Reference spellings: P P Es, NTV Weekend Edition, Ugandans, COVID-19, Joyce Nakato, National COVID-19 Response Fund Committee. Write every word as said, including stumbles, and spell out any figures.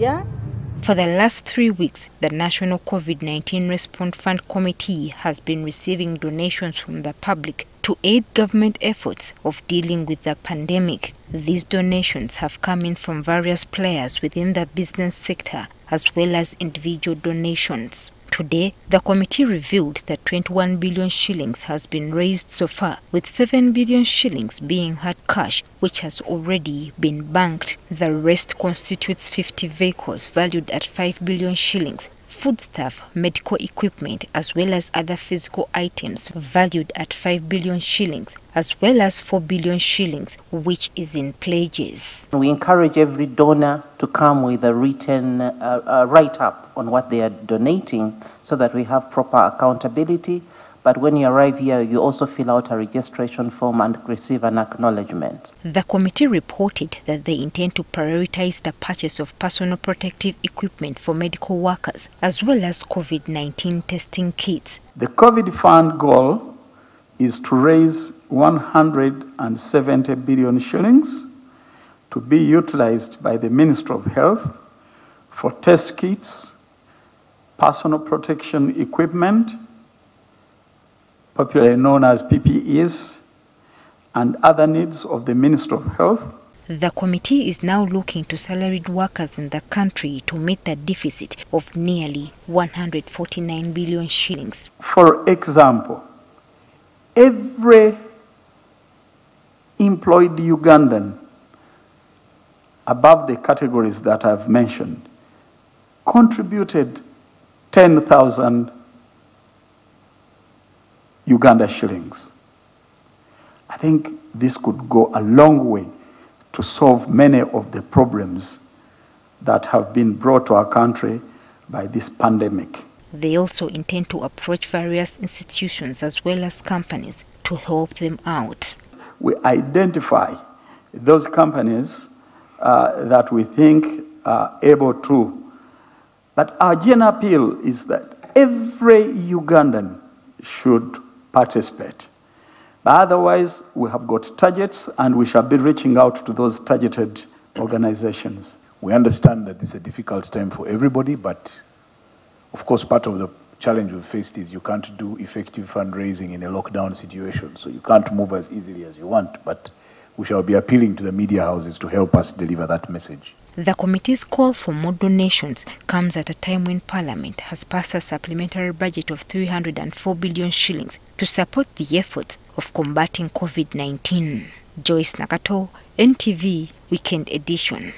Yeah. For the last three weeks, the National COVID nineteen Response Fund Committee has been receiving donations from the public to aid government efforts of dealing with the pandemic. These donations have come in from various players within the business sector, as well as individual donations. Today, the committee revealed that twenty-one billion shillings has been raised so far, with seven billion shillings being hard cash, which has already been banked. The rest constitutes fifty vehicles valued at five billion shillings, foodstuff, medical equipment, as well as other physical items valued at five billion shillings, as well as four billion shillings, which is in pledges. We encourage every donor to come with a written uh, uh, write-up on what they are donating so that we have proper accountability. But when you arrive here, you also fill out a registration form and receive an acknowledgement. The committee reported that they intend to prioritize the purchase of personal protective equipment for medical workers, as well as COVID nineteen testing kits. The COVID fund goal is to raise one hundred seventy billion shillings to be utilized by the Ministry of Health for test kits, personal protection equipment, popularly known as P P Es, and other needs of the Ministry of Health. The committee is now looking to salaried workers in the country to meet the deficit of nearly one hundred forty-nine billion shillings. For example, every employed Ugandan above the categories that I've mentioned contributed ten thousand Uganda shillings. I think this could go a long way to solve many of the problems that have been brought to our country by this pandemic. They also intend to approach various institutions as well as companies to help them out. We identify those companies uh, that we think are able to. But our general appeal is that every Ugandan should participate. But otherwise, we have got targets and we shall be reaching out to those targeted organizations. We understand that this is a difficult time for everybody, but of course part of the challenge we faced is you can't do effective fundraising in a lockdown situation, so you can't move as easily as you want, but we shall be appealing to the media houses to help us deliver that message. The committee's call for more donations comes at a time when Parliament has passed a supplementary budget of three hundred four billion shillings to support the efforts of combating COVID nineteen. Joyce Nakato, N T V Weekend Edition.